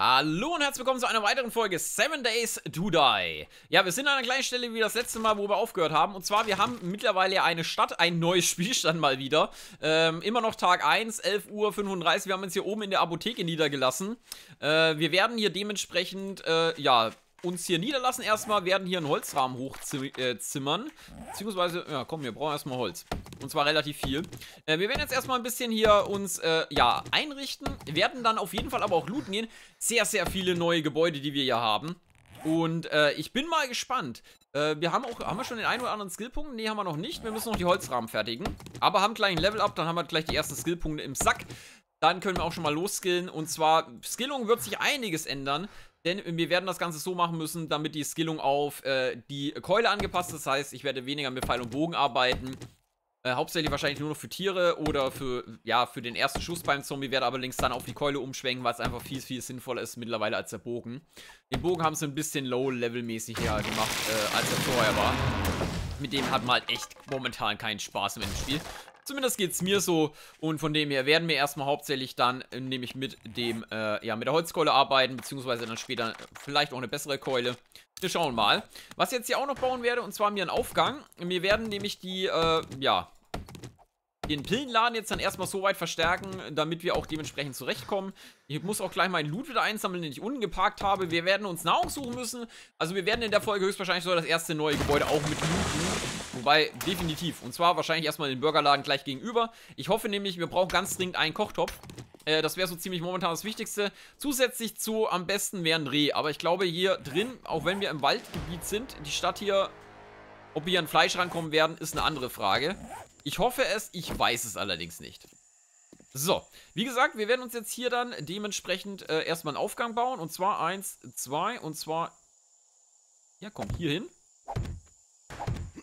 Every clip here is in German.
Hallo und herzlich willkommen zu einer weiteren Folge 7 Days to Die. Ja, wir sind an einer kleinen Stelle wie das letzte Mal, wo wir aufgehört haben. Und zwar, wir haben mittlerweile eine Stadt, ein neues Spielstand mal wieder. Immer noch Tag 1, 11:35 Uhr. Wir haben uns hier oben in der Apotheke niedergelassen. Wir werden hier dementsprechend, uns hier niederlassen erstmal, werden hier einen Holzrahmen hochzimmern. Beziehungsweise, ja komm, wir brauchen erstmal Holz. Und zwar relativ viel. Wir werden jetzt erstmal ein bisschen hier uns, einrichten. Werden dann auf jeden Fall aber auch looten gehen. Sehr, sehr viele neue Gebäude, die wir hier haben. Und ich bin mal gespannt. Wir haben auch, schon den einen oder anderen Skillpunkt? Ne, haben wir noch nicht. Wir müssen noch die Holzrahmen fertigen. Aber haben gleich ein Level-Up, dann haben wir gleich die ersten Skillpunkte im Sack. Dann können wir auch schon mal losskillen. Und zwar, Skillung wird sich einiges ändern. Denn wir werden das Ganze so machen müssen, damit die Skillung auf die Keule angepasst ist. Das heißt, ich werde weniger mit Pfeil und Bogen arbeiten. Hauptsächlich wahrscheinlich nur noch für Tiere oder für, für den ersten Schuss beim Zombie. Werde aber links dann auf die Keule umschwenken, weil es einfach viel, viel sinnvoller ist mittlerweile als der Bogen. Den Bogen haben sie ein bisschen low-level-mäßig hier gemacht, als er vorher war. Mit dem hat man halt echt momentan keinen Spaß mit dem Spiel. Zumindest geht es mir so, und von dem her werden wir erstmal hauptsächlich dann nämlich mit dem, mit der Holzkeule arbeiten, beziehungsweise dann später vielleicht auch eine bessere Keule. Wir schauen mal. Was ich jetzt hier auch noch bauen werde, und zwar mir einen Aufgang. Wir werden nämlich die, den Pillenladen jetzt dann erstmal so weit verstärken, damit wir auch dementsprechend zurechtkommen. Ich muss auch gleich meinen Loot wieder einsammeln, den ich unten geparkt habe. Wir werden uns Nahrung suchen müssen. Also wir werden in der Folge höchstwahrscheinlich so das erste neue Gebäude auch mit looten. Wobei, definitiv. Und zwar wahrscheinlich erstmal den Burgerladen gleich gegenüber. Ich hoffe nämlich, wir brauchen ganz dringend einen Kochtopf. Das wäre so ziemlich momentan das Wichtigste. Zusätzlich zu, am besten wäre ein Reh. Aber ich glaube hier drin, auch wenn wir im Waldgebiet sind, die Stadt hier, ob wir hier an Fleisch rankommen werden, ist eine andere Frage. Ich hoffe es, ich weiß es allerdings nicht. So, wie gesagt, wir werden uns jetzt hier dann dementsprechend erstmal einen Aufgang bauen. Und zwar 1, 2 und zwar... Ja, komm, hier hin.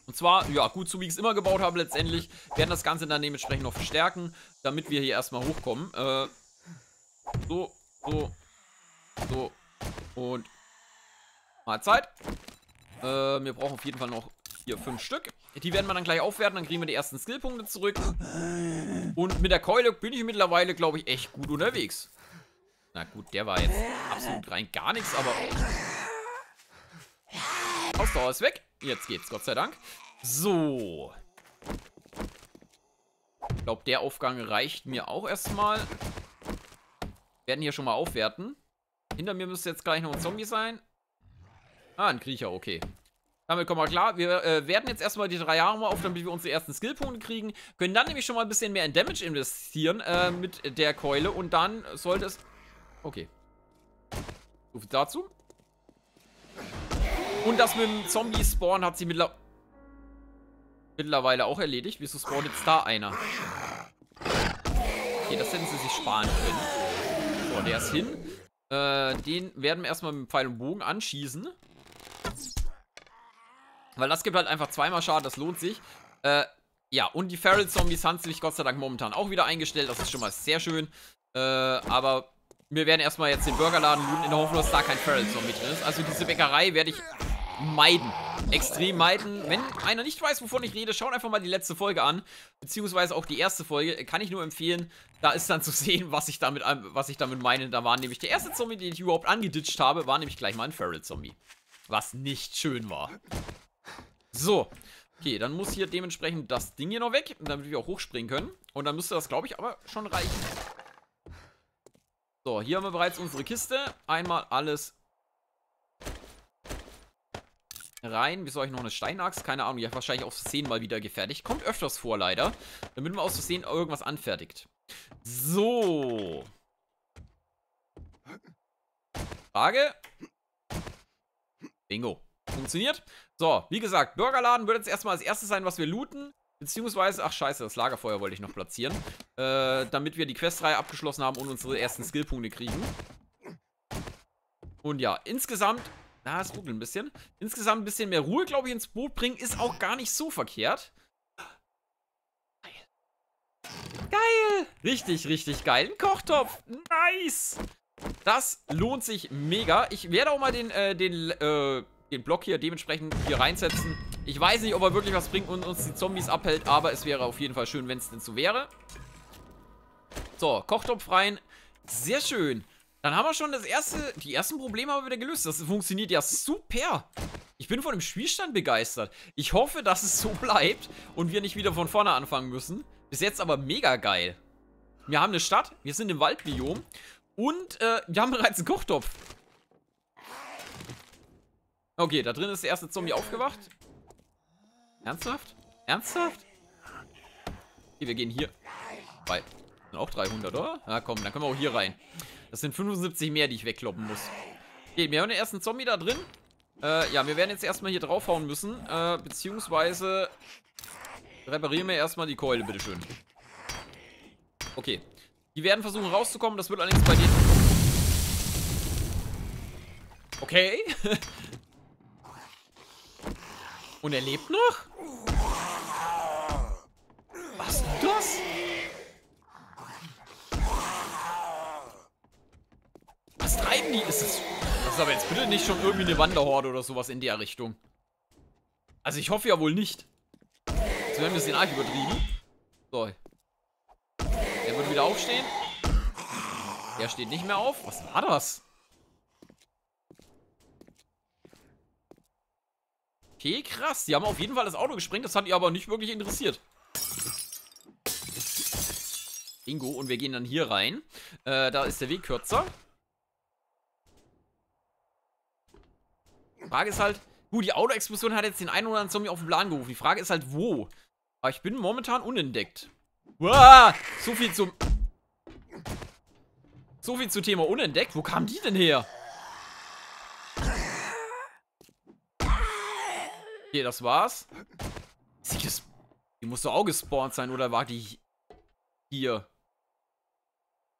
Und zwar, ja, gut, so wie ich es immer gebaut habe letztendlich, werden das Ganze dann dementsprechend noch verstärken, damit wir hier erstmal hochkommen. So, so, so und Mahlzeit. Wir brauchen auf jeden Fall noch hier 5 Stück. Die werden wir dann gleich aufwerten, dann kriegen wir die ersten Skillpunkte zurück. Und mit der Keule bin ich mittlerweile, glaube ich, echt gut unterwegs. Na gut, der war jetzt absolut rein gar nichts, aber... Ausdauer ist weg. Jetzt geht's, Gott sei Dank. So. Ich glaube, der Aufgang reicht mir auch erstmal. Werden hier schon mal aufwerten. Hinter mir müsste jetzt gleich noch ein Zombie sein. Ah, ein Kriecher, okay. Damit kommen wir klar. Wir werden jetzt erstmal die 3 Jahre mal auf, damit wir unsere ersten Skillpunkte kriegen. Können dann nämlich schon mal ein bisschen mehr in Damage investieren mit der Keule. Und dann sollte es... Okay. So viel dazu. Und das mit dem Zombie-Spawn hat sie mittlerweile auch erledigt. Wieso spawnt jetzt da einer? Okay, das hätten sie sich sparen können. So, der ist hin. Den werden wir erstmal mit dem Pfeil und Bogen anschießen. Weil das gibt halt einfach zweimal Schaden, das lohnt sich. Ja, und die Feral-Zombies haben sich Gott sei Dank momentan auch wieder eingestellt. Das ist schon mal sehr schön. Aber wir werden erstmal jetzt den Burgerladen looten, in der Hoffnung, dass da kein Feral-Zombie drin ist. Also diese Bäckerei werde ich... meiden. Extrem meiden. Wenn einer nicht weiß, wovon ich rede, schaut einfach mal die letzte Folge an. Beziehungsweise auch die erste Folge. Kann ich nur empfehlen. Da ist dann zu sehen, was ich damit meine. Da war nämlich der erste Zombie, den ich überhaupt angeditscht habe, war nämlich gleich mal ein Feral-Zombie. Was nicht schön war. So. Okay, dann muss hier dementsprechend das Ding hier noch weg, damit wir auch hochspringen können. Und dann müsste das, glaube ich, aber schon reichen. So, hier haben wir bereits unsere Kiste. Einmal alles rein. Wieso habe ich noch eine Steinaxt? Keine Ahnung. Ich habe wahrscheinlich aus Versehen mal wieder gefertigt. Kommt öfters vor, leider. Damit man aus Versehen irgendwas anfertigt. So. Frage. Bingo. Funktioniert. So, wie gesagt, Burgerladen wird jetzt erstmal als erstes sein, was wir looten. Beziehungsweise, ach scheiße, das Lagerfeuer wollte ich noch platzieren. Damit wir die Questreihe abgeschlossen haben und unsere ersten Skillpunkte kriegen. Und ja, insgesamt... Ah, es ruckelt ein bisschen. Insgesamt ein bisschen mehr Ruhe, glaube ich, ins Boot bringen ist auch gar nicht so verkehrt. Geil. Geil. Richtig, richtig geil. Ein Kochtopf. Nice. Das lohnt sich mega. Ich werde auch mal den Block hier dementsprechend hier reinsetzen. Ich weiß nicht, ob er wirklich was bringt und uns die Zombies abhält, aber es wäre auf jeden Fall schön, wenn es denn so wäre. So, Kochtopf rein. Sehr schön. Dann haben wir schon das erste, die ersten Probleme haben wir wieder gelöst. Das funktioniert ja super. Ich bin von dem Spielstand begeistert. Ich hoffe, dass es so bleibt und wir nicht wieder von vorne anfangen müssen. Bis jetzt aber mega geil. Wir haben eine Stadt, wir sind im Waldbiom und wir haben bereits einen Kochtopf. Okay, da drin ist der erste Zombie aufgewacht. Ernsthaft? Ernsthaft? Okay, wir gehen hier. Weil, sind auch 300, oder? Na komm, dann können wir auch hier rein. Das sind 75 mehr, die ich wegkloppen muss. Okay, wir haben den ersten Zombie da drin. Ja, wir werden jetzt erstmal hier draufhauen müssen. Beziehungsweise reparieren wir erstmal die Keule, bitteschön. Okay. Die werden versuchen rauszukommen, das wird allerdings bei denen. Okay. Und er lebt noch? Was ist das? Was treiben die? Das ist aber jetzt bitte nicht schon irgendwie eine Wanderhorde oder sowas in der Richtung. Also ich hoffe ja wohl nicht. Jetzt werden wir ein bisschen arg übertrieben. So. Der wird wieder aufstehen. Der steht nicht mehr auf. Was war das? Okay, krass. Die haben auf jeden Fall das Auto gesprengt. Das hat die aber nicht wirklich interessiert. Bingo. Und wir gehen dann hier rein. Da ist der Weg kürzer. Frage ist halt... Gut, die Autoexplosion hat jetzt den einen oder anderen Zombie auf den Plan gerufen. Die Frage ist halt, wo? Aber ich bin momentan unentdeckt. Wow, so viel zum Thema unentdeckt. Wo kamen die denn her? Okay, das war's. Die muss doch auch gespawnt sein, oder war die hier?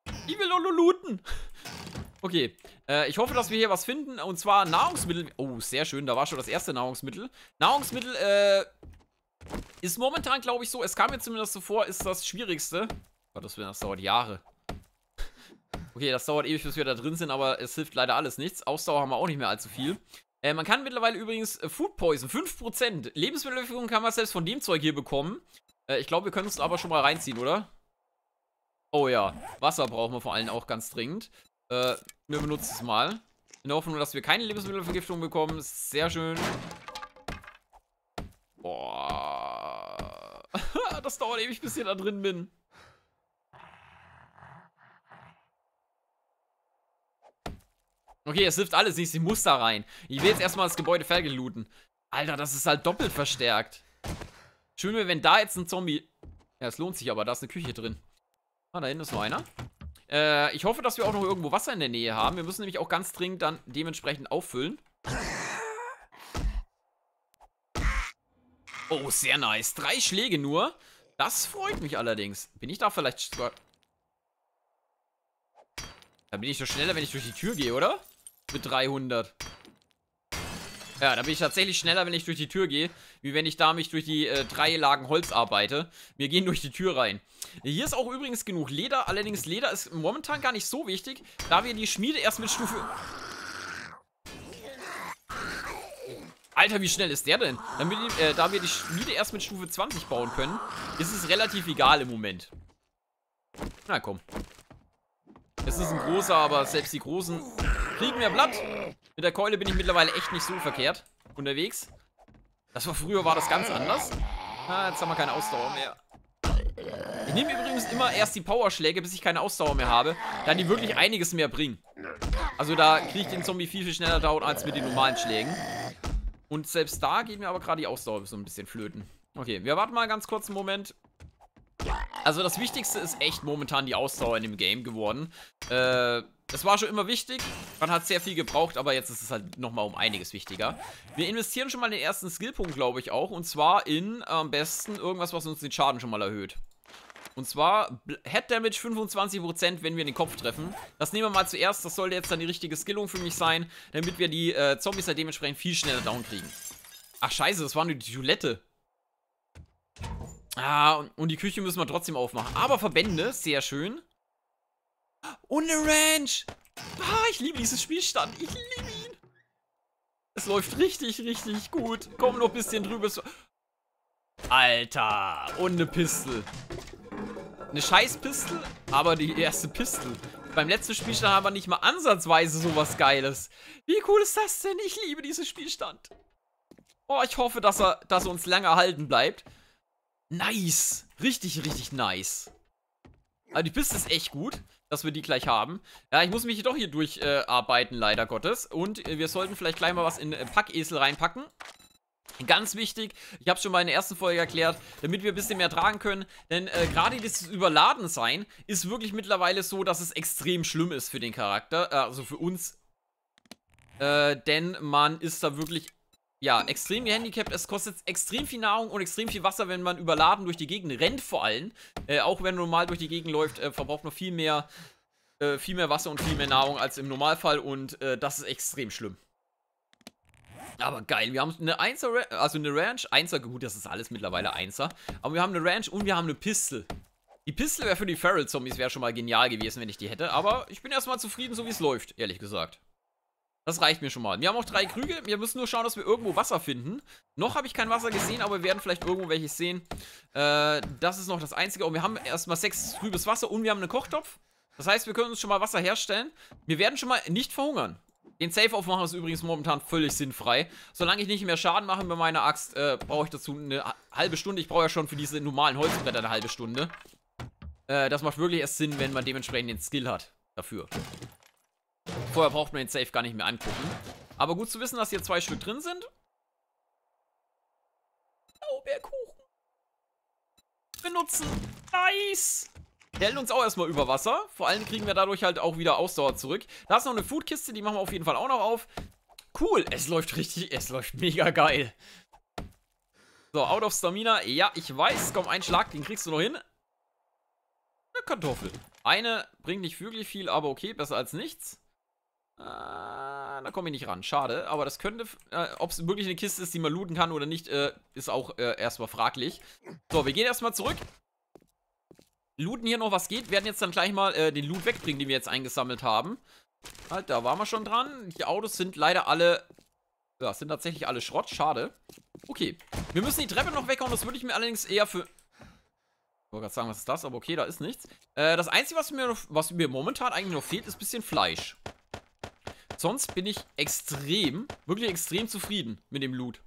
Die will doch nur looten. Okay, ich hoffe, dass wir hier was finden. Und zwar Nahrungsmittel. Oh, sehr schön, da war schon das erste Nahrungsmittel. Nahrungsmittel, ist momentan, glaube ich, so. Es kam mir zumindest so vor, ist das Schwierigste. Gott, das dauert Jahre. Okay, das dauert ewig, bis wir da drin sind, aber es hilft leider alles nichts. Ausdauer haben wir auch nicht mehr allzu viel. Man kann mittlerweile übrigens Food Poison, 5%. Lebensmittelvergiftung kann man selbst von dem Zeug hier bekommen. Ich glaube, wir können uns aber schon mal reinziehen, oder? Oh ja, Wasser brauchen wir vor allem auch ganz dringend. Wir benutzen es mal. In der Hoffnung, dass wir keine Lebensmittelvergiftung bekommen. Sehr schön. Boah. Das dauert ewig, bis ich da drin bin. Okay, es hilft alles nichts. Ich muss da rein. Ich will jetzt erstmal das Gebäude fertig looten. Alter, das ist halt doppelt verstärkt. Schön wäre, wenn da jetzt ein Zombie... Ja, es lohnt sich aber. Da ist eine Küche drin. Ah, da hinten ist noch einer. Ich hoffe, dass wir auch noch irgendwo Wasser in der Nähe haben. Wir müssen nämlich auch ganz dringend dann dementsprechend auffüllen. Oh, sehr nice. 3 Schläge nur. Das freut mich allerdings. Bin ich da vielleicht... Da bin ich doch schneller, wenn ich durch die Tür gehe, oder? Mit 300. Ja, da bin ich tatsächlich schneller, wenn ich durch die Tür gehe, wie wenn ich da mich durch die 3 Lagen Holz arbeite. Wir gehen durch die Tür rein. Hier ist auch übrigens genug Leder. Allerdings Leder ist momentan gar nicht so wichtig, da wir die Schmiede erst mit Stufe... Alter, wie schnell ist der denn? Da wir die Schmiede erst mit Stufe 20 bauen können, ist es relativ egal im Moment. Na komm. Es ist ein großer, aber selbst die großen kriegen mehr Blatt. Mit der Keule bin ich mittlerweile echt nicht so verkehrt unterwegs. Früher war das ganz anders. Ah, jetzt haben wir keine Ausdauer mehr. Ich nehme übrigens immer erst die Powerschläge, bis ich keine Ausdauer mehr habe, da die wirklich einiges mehr bringen. Also da kriege ich den Zombie viel, viel schneller down als mit den normalen Schlägen. Und selbst da geht mir aber gerade die Ausdauer so ein bisschen flöten. Okay, wir warten mal ganz kurz einen Moment. Also das Wichtigste ist echt momentan die Ausdauer in dem Game geworden. Das war schon immer wichtig. Man hat sehr viel gebraucht, aber jetzt ist es halt nochmal um einiges wichtiger. Wir investieren schon mal den ersten Skillpunkt, glaube ich auch. Und zwar in am besten irgendwas, was uns den Schaden schon mal erhöht. Und zwar Head Damage 25%, wenn wir den Kopf treffen. Das nehmen wir mal zuerst. Das sollte jetzt dann die richtige Skillung für mich sein, damit wir die Zombies halt dementsprechend viel schneller down kriegen. Ach scheiße, das war nur die Toilette. Ah, und die Küche müssen wir trotzdem aufmachen. Aber Verbände, sehr schön. Und eine Ranch. Ah, ich liebe diesen Spielstand. Ich liebe ihn. Es läuft richtig, richtig gut. Komm noch ein bisschen drüber. Alter, und eine Pistole. Eine scheiß Pistole, aber die erste Pistole. Beim letzten Spielstand haben wir nicht mal ansatzweise sowas Geiles. Wie cool ist das denn? Ich liebe diesen Spielstand. Oh, ich hoffe, dass er uns lange erhalten bleibt. Nice. Richtig, richtig nice. Also die Piste ist echt gut, dass wir die gleich haben. Ja, ich muss mich jedoch hier durcharbeiten, leider Gottes. Und wir sollten vielleicht gleich mal was in Packesel reinpacken. Ganz wichtig, ich habe es schon mal in der ersten Folge erklärt, damit wir ein bisschen mehr tragen können. Denn gerade dieses Überladensein ist wirklich mittlerweile so, dass es extrem schlimm ist für den Charakter, also für uns. Denn man ist da wirklich, ja, extrem gehandicapt. Es kostet extrem viel Nahrung und extrem viel Wasser, wenn man überladen durch die Gegend rennt vor allem. Auch wenn man normal durch die Gegend läuft, verbraucht man viel mehr Wasser und viel mehr Nahrung als im Normalfall. Und das ist extrem schlimm. Aber geil, wir haben eine 1er, also eine Ranch, 1er, gut, das ist alles mittlerweile 1er. Aber wir haben eine Ranch und wir haben eine Pistole. Die Pistole wäre für die Feral Zombies wäre schon mal genial gewesen, wenn ich die hätte. Aber ich bin erstmal zufrieden, so wie es läuft, ehrlich gesagt. Das reicht mir schon mal. Wir haben auch 3 Krüge, wir müssen nur schauen, dass wir irgendwo Wasser finden. Noch habe ich kein Wasser gesehen, aber wir werden vielleicht irgendwo welches sehen. Das ist noch das Einzige. Und wir haben erstmal 6 trübes Wasser und wir haben einen Kochtopf. Das heißt, wir können uns schon mal Wasser herstellen. Wir werden schon mal nicht verhungern. Den Safe aufmachen ist übrigens momentan völlig sinnfrei. Solange ich nicht mehr Schaden mache mit meiner Axt, brauche ich dazu eine halbe Stunde. Ich brauche ja schon für diese normalen Holzbretter eine halbe Stunde. Das macht wirklich erst Sinn, wenn man dementsprechend den Skill hat dafür. Vorher braucht man den Safe gar nicht mehr angucken. Aber gut zu wissen, dass hier 2 Stück drin sind. Blaubeerkuchen. Benutzen. Nice. Der hält uns auch erstmal über Wasser. Vor allem kriegen wir dadurch halt auch wieder Ausdauer zurück. Da ist noch eine Foodkiste, die machen wir auf jeden Fall auch noch auf. Cool, es läuft richtig, es läuft mega geil. So, out of Stamina. Ja, ich weiß, komm, ein Schlag, den kriegst du noch hin. Eine Kartoffel. Eine bringt nicht wirklich viel, aber okay, besser als nichts. Da komme ich nicht ran, schade. Aber das könnte, ob es wirklich eine Kiste ist, die man looten kann oder nicht, ist auch erstmal fraglich. So, wir gehen erstmal zurück. Looten hier noch was geht. Wir werden jetzt dann gleich mal den Loot wegbringen, den wir jetzt eingesammelt haben. Halt, da waren wir schon dran. Die Autos sind leider alle... Ja, sind tatsächlich alle Schrott. Schade. Okay. Wir müssen die Treppe noch weghauen. Das würde ich mir allerdings eher für... Ich wollte gerade sagen, was ist das? Aber okay, da ist nichts. Das Einzige, was mir momentan eigentlich noch fehlt, ist ein bisschen Fleisch. Sonst bin ich extrem, wirklich extrem zufrieden mit dem Loot.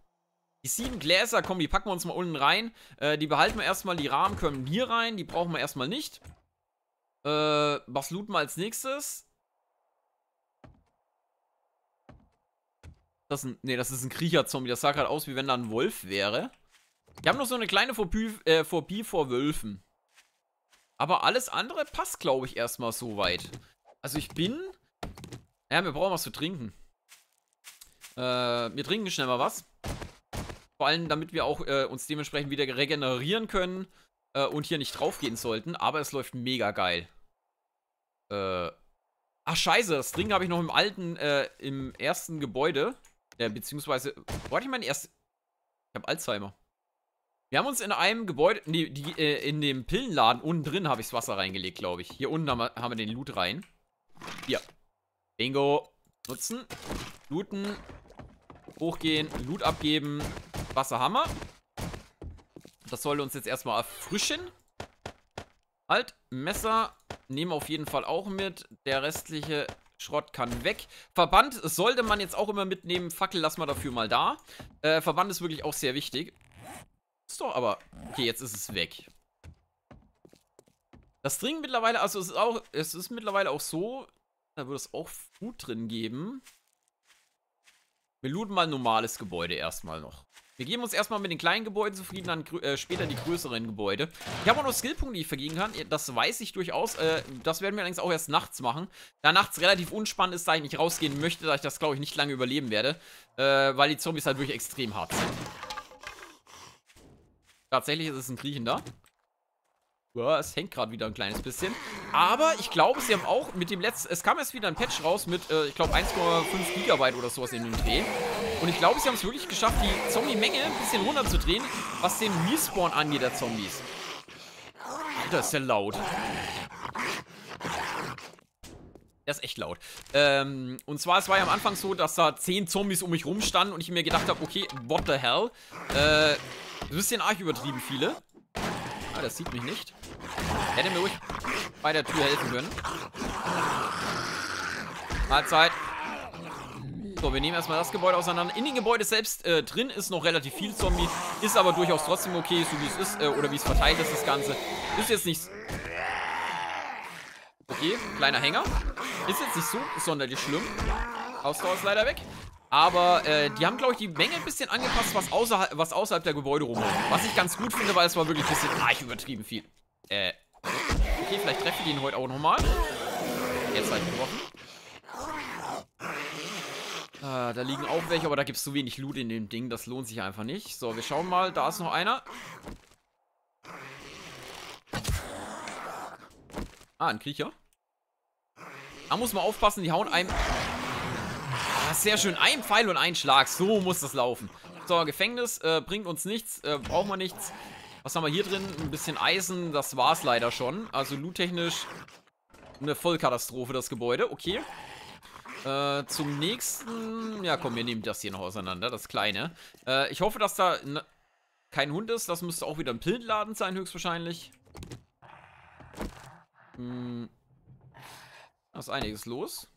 Die 7 Gläser, komm, die packen wir uns mal unten rein. Die behalten wir erstmal, die Rahmen können hier rein. Die brauchen wir erstmal nicht. Was looten wir als nächstes? Das ist ein Kriecher-Zombie. Das sah gerade aus, wie wenn da ein Wolf wäre. Wir haben noch so eine kleine Phobie vor Wölfen. Aber alles andere passt, glaube ich, erstmal so weit. Also ich bin... Ja, wir brauchen was zu trinken. Wir trinken schnell mal was. Vor allem, damit wir auch uns dementsprechend wieder regenerieren können und hier nicht drauf gehen sollten. Aber es läuft mega geil. Ach, scheiße. Das Trinken habe ich noch im alten, im ersten Gebäude. Beziehungsweise, wollte ich mein erstes... Ich habe Alzheimer. Wir haben uns in einem Gebäude... Nee, in dem Pillenladen unten drin habe ich das Wasser reingelegt, glaube ich. Hier unten haben wir den Loot rein. Hier. Bingo. Nutzen. Looten. Hochgehen. Loot abgeben. Wasserhammer. Das soll uns jetzt erstmal erfrischen. Halt, Messer nehmen wir auf jeden Fall auch mit. Der restliche Schrott kann weg. Verband sollte man jetzt auch immer mitnehmen. Fackel lassen wir dafür mal da. Verband ist wirklich auch sehr wichtig. Ist doch aber... Okay, jetzt ist es weg. Das Trinken mittlerweile... Also es ist mittlerweile auch so... Da würde es auch Food drin geben. Wir looten mal ein normales Gebäude erstmal noch. Wir geben uns erstmal mit den kleinen Gebäuden zufrieden, dann später die größeren Gebäude. Ich habe auch noch Skillpunkte, die ich vergeben kann. Das weiß ich durchaus. Das werden wir allerdings auch erst nachts machen. Da nachts relativ unspannend ist, da ich nicht rausgehen möchte, da ich das, glaube ich, nicht lange überleben werde. Weil die Zombies halt wirklich extrem hart sind. Tatsächlich ist es ein Kriechender. Ja, es hängt gerade wieder ein kleines bisschen. Aber ich glaube, sie haben auch mit dem letzten... Es kam erst wieder ein Patch raus mit, ich glaube, 1,5 GB oder sowas in dem Dreh. Und ich glaube, sie haben es wirklich geschafft, die Zombie-Menge ein bisschen runterzudrehen, was den Respawn angeht der Zombies. Alter, ist der laut. Der ist echt laut. Und zwar, es war ja am Anfang so, dass da 10 Zombies um mich rumstanden und ich mir gedacht habe, okay, what the hell? Ein bisschen arg übertrieben viele. Ah, das sieht mich nicht. Hätte mir ruhig bei der Tür helfen können. Mahlzeit. So, wir nehmen erstmal das Gebäude auseinander. In den Gebäuden selbst drin ist noch relativ viel Zombie. Ist aber durchaus trotzdem okay, so wie es ist. Oder wie es verteilt ist, das Ganze. Ist jetzt nichts. Okay, kleiner Hänger. Ist jetzt nicht so sonderlich schlimm. Ausdauer ist leider weg. Aber die haben, glaube ich, die Menge ein bisschen angepasst, was außerhalb der Gebäude rumliegt. Was ich ganz gut finde, weil es war wirklich ein bisschen übertrieben viel. Okay, vielleicht treffe ich den heute auch nochmal. Jetzt habe ich getroffen. Da liegen auch welche, aber da gibt es zu wenig Loot in dem Ding. Das lohnt sich einfach nicht. So, wir schauen mal. Da ist noch einer. Ah, ein Kriecher. Da muss man aufpassen, die hauen einem... Ah, sehr schön. Ein Pfeil und ein Schlag. So muss das laufen. So, Gefängnis bringt uns nichts. Brauchen wir nichts. Was haben wir hier drin? Ein bisschen Eisen. Das war's leider schon. Also loottechnisch eine Vollkatastrophe, das Gebäude. Okay. Zum nächsten... Ja, komm, wir nehmen das hier noch auseinander, das kleine. Ich hoffe, dass da kein Hund ist. Das müsste auch wieder ein Pillenladen sein, höchstwahrscheinlich. Da ist einiges los.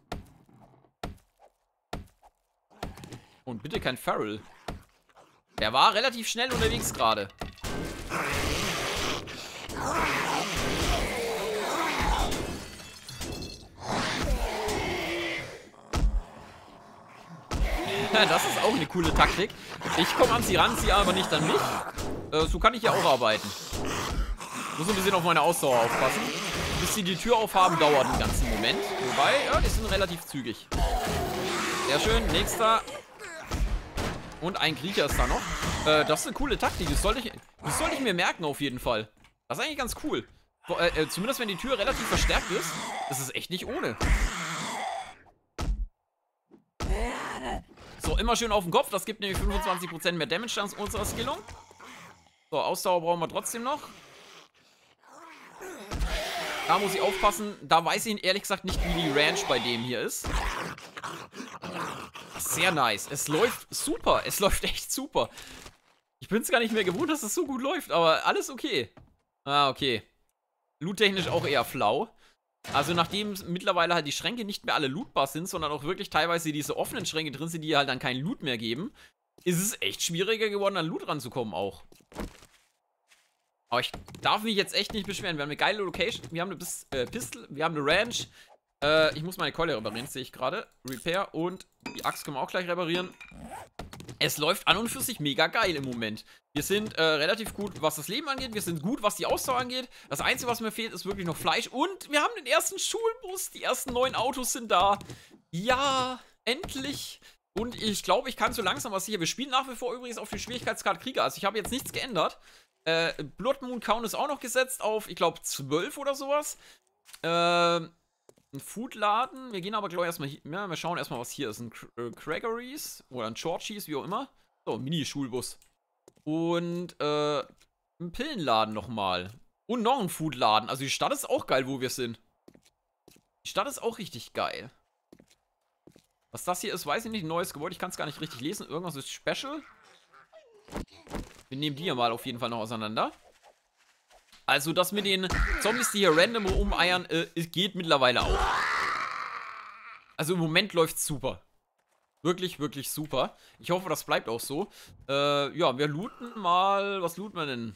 Und bitte kein Feral. Der war relativ schnell unterwegs gerade. Das ist auch eine coole Taktik. Ich komme an sie ran, sie aber nicht an mich. So kann ich ja auch arbeiten. Muss ein bisschen auf meine Ausdauer aufpassen. Bis sie die Tür aufhaben, dauert einen ganzen Moment. Wobei, ja, die sind relativ zügig. Sehr schön, nächster. Und ein Kriecher ist da noch. Das ist eine coole Taktik, das sollte ich mir merken auf jeden Fall. Das ist eigentlich ganz cool. Zumindest wenn die Tür relativ verstärkt ist. Das ist echt nicht ohne. So, immer schön auf den Kopf. Das gibt nämlich 25% mehr Damage dank unserer Skillung. So, Ausdauer brauchen wir trotzdem noch. Da muss ich aufpassen. Da weiß ich ehrlich gesagt nicht, wie die Range bei dem hier ist. Sehr nice. Es läuft super. Es läuft echt super. Ich bin es gar nicht mehr gewohnt, dass es so gut läuft. Aber alles okay. Ah, okay. Loot-technisch auch eher flau. Also nachdem mittlerweile halt die Schränke nicht mehr alle lootbar sind, sondern auch wirklich teilweise diese offenen Schränke drin sind, die halt dann keinen Loot mehr geben, ist es echt schwieriger geworden, an Loot ranzukommen auch. Aber ich darf mich jetzt echt nicht beschweren. Wir haben eine geile Location, wir haben eine Pistol, wir haben eine Ranch. Ich muss meine Keule reparieren, sehe ich gerade. Repair und die Axt können wir auch gleich reparieren. Es läuft an und für sich mega geil im Moment. Wir sind relativ gut, was das Leben angeht. Wir sind gut, was die Ausdauer angeht. Das Einzige, was mir fehlt, ist wirklich noch Fleisch. Und wir haben den ersten Schulbus. Die ersten 9 Autos sind da. Ja, endlich. Und ich glaube, ich kann so langsam was sicher. Wir spielen nach wie vor übrigens auf die Schwierigkeitsgrad Krieger. Also ich habe jetzt nichts geändert. Blood Moon Count ist auch noch gesetzt auf, ich glaube, 12 oder sowas. Ein Foodladen. Wir gehen aber, glaube ich, erstmal hier. Ja, wir schauen erstmal, was hier ist. Ein Gregory's oder ein Georgie's, wie auch immer. So, Mini-Schulbus. Und ein Pillenladen nochmal. Und noch ein Foodladen. Also die Stadt ist auch geil, wo wir sind. Die Stadt ist auch richtig geil. Was das hier ist, weiß ich nicht. Ein neues Gebäude. Ich kann es gar nicht richtig lesen. Irgendwas ist special. Wir nehmen die hier mal auf jeden Fall noch auseinander. Also das mit den Zombies, die hier random rumeiern, geht mittlerweile auch. Also im Moment läuft es super. Wirklich, wirklich super. Ich hoffe, das bleibt auch so. Ja, wir looten mal... Was looten wir denn?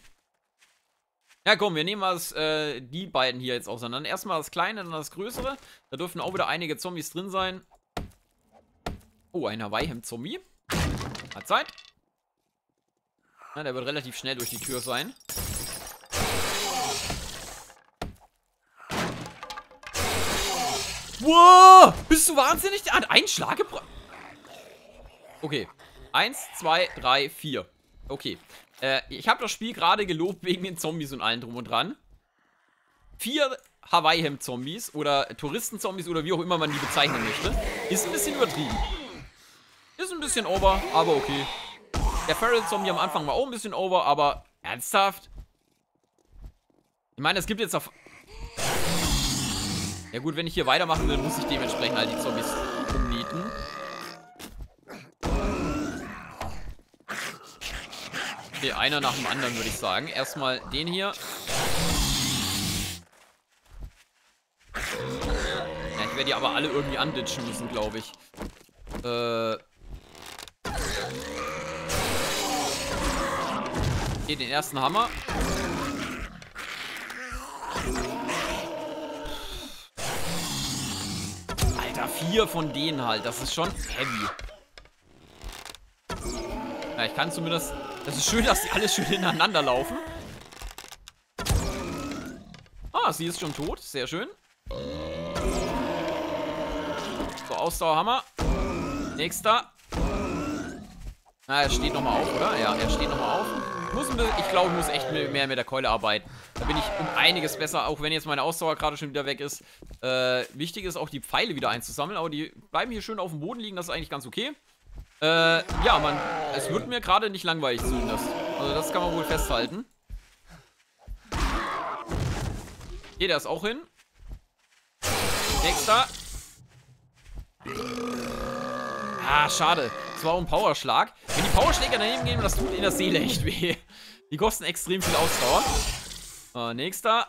Ja, komm, wir nehmen mal die beiden hier jetzt auseinander. Erstmal das Kleine, dann das Größere. Da dürften auch wieder einige Zombies drin sein. Oh, ein Hawaii-Hemd-Zombie. Hat Zeit. Ja, der wird relativ schnell durch die Tür sein. Wow, bist du wahnsinnig? Der hat einen Schlag gebracht. Okay, 1, 2, 3, 4. Okay, ich habe das Spiel gerade gelobt wegen den Zombies und allem drum und dran. 4 Hawaii-Hemd-Zombies oder Touristen-Zombies oder wie auch immer man die bezeichnen möchte. Ist ein bisschen übertrieben. Ist ein bisschen over, aber okay. Der Feral-Zombie am Anfang war auch ein bisschen over, aber ernsthaft? Ich meine, es gibt jetzt auf... Ja gut, wenn ich hier weitermachen will, muss ich dementsprechend halt die Zombies umnieten. Okay, einer nach dem anderen, würde ich sagen. Erstmal den hier. werde die aber alle irgendwie anditschen müssen, glaube ich. Okay, den ersten Hammer. Alter, 4 von denen halt. Das ist schon heavy. Ja, ich kann zumindest... Das ist schön, dass die alle schön ineinander laufen. Ah, sie ist schon tot. Sehr schön. So, Ausdauerhammer. Nächster. Na, er steht nochmal auf, oder? Ja, er steht nochmal auf. Ich glaube, ich muss echt mehr mit der Keule arbeiten. Da bin ich um einiges besser, auch wenn jetzt meine Ausdauer gerade schon wieder weg ist. Wichtig ist auch, die Pfeile wieder einzusammeln. Aber die bleiben hier schön auf dem Boden liegen. Das ist eigentlich ganz okay. Ja, man, es wird mir gerade nicht langweilig zumindest. Also das kann man wohl festhalten. Hier, der ist auch hin. Nächster. Ah, schade. Das war auch ein Powerschlag. Wenn die Powerschläger daneben gehen, das tut in der Seele echt weh. Die kosten extrem viel Ausdauer. Nächster.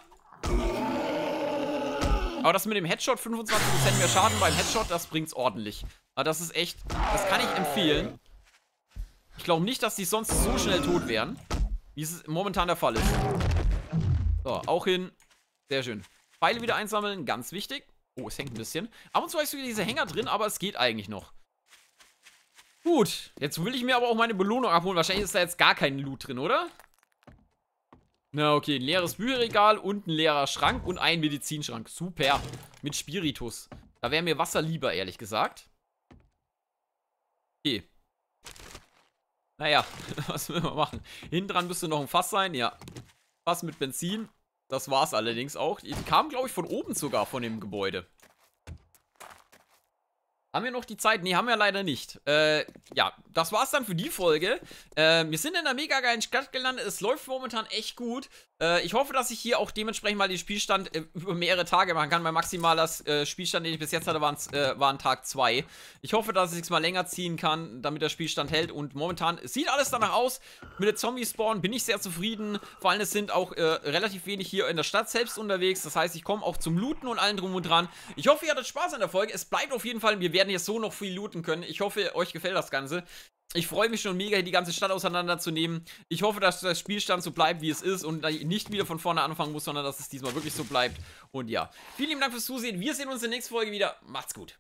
Aber das mit dem Headshot, 25% mehr Schaden beim Headshot, das bringt's ordentlich. Aber das ist echt, das kann ich empfehlen. Ich glaube nicht, dass die sonst so schnell tot wären, wie es momentan der Fall ist. So, auch hin. Sehr schön. Pfeile wieder einsammeln, ganz wichtig. Oh, es hängt ein bisschen. Ab und zu habe ich wieder diese Hänger drin, aber es geht eigentlich noch. Gut, jetzt will ich mir aber auch meine Belohnung abholen. Wahrscheinlich ist da jetzt gar kein Loot drin, oder? Na, okay. Ein leeres Bücherregal und ein leerer Schrank und ein Medizinschrank. Super. Mit Spiritus. Da wäre mir Wasser lieber, ehrlich gesagt. Okay. Naja, was will man machen? Hinten dran müsste noch ein Fass sein. Ja. Fass mit Benzin. Das war's allerdings auch. Die kam, glaube ich, von oben sogar von dem Gebäude. Haben wir noch die Zeit? Nee, haben wir leider nicht. Ja, das war's dann für die Folge. Wir sind in einer mega geilen Stadt gelandet. Es läuft momentan echt gut. Ich hoffe, dass ich hier auch dementsprechend mal den Spielstand über mehrere Tage machen kann. Mein maximaler Spielstand, den ich bis jetzt hatte, waren Tag 2. Ich hoffe, dass ich es mal länger ziehen kann, damit der Spielstand hält. Und momentan sieht alles danach aus. Mit der Zombie-Spawn bin ich sehr zufrieden. Vor allem, es sind auch relativ wenig hier in der Stadt selbst unterwegs. Das heißt, ich komme auch zum Looten und allem drum und dran. Ich hoffe, ihr hattet Spaß an der Folge. Es bleibt auf jeden Fall, wir werden jetzt so noch viel looten können. Ich hoffe, euch gefällt das Ganze. Ich freue mich schon mega, die ganze Stadt auseinanderzunehmen. Ich hoffe, dass der Spielstand so bleibt, wie es ist und nicht wieder von vorne anfangen muss, sondern dass es diesmal wirklich so bleibt. Und ja, vielen lieben Dank fürs Zusehen. Wir sehen uns in der nächsten Folge wieder. Macht's gut.